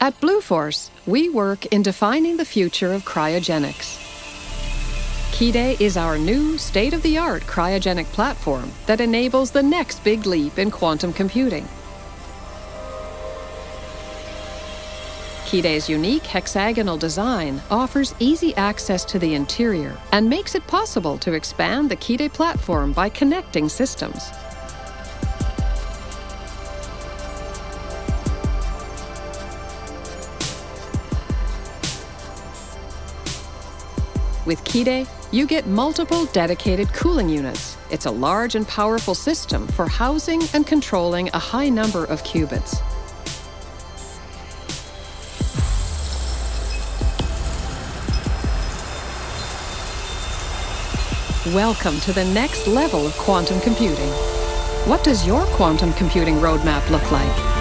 At Bluefors, we work in defining the future of cryogenics. KIDE is our new state-of-the-art cryogenic platform that enables the next big leap in quantum computing. KIDE's unique hexagonal design offers easy access to the interior and makes it possible to expand the KIDE platform by connecting systems. With KIDE, you get multiple dedicated cooling units. It's a large and powerful system for housing and controlling a high number of qubits. Welcome to the next level of quantum computing. What does your quantum computing roadmap look like?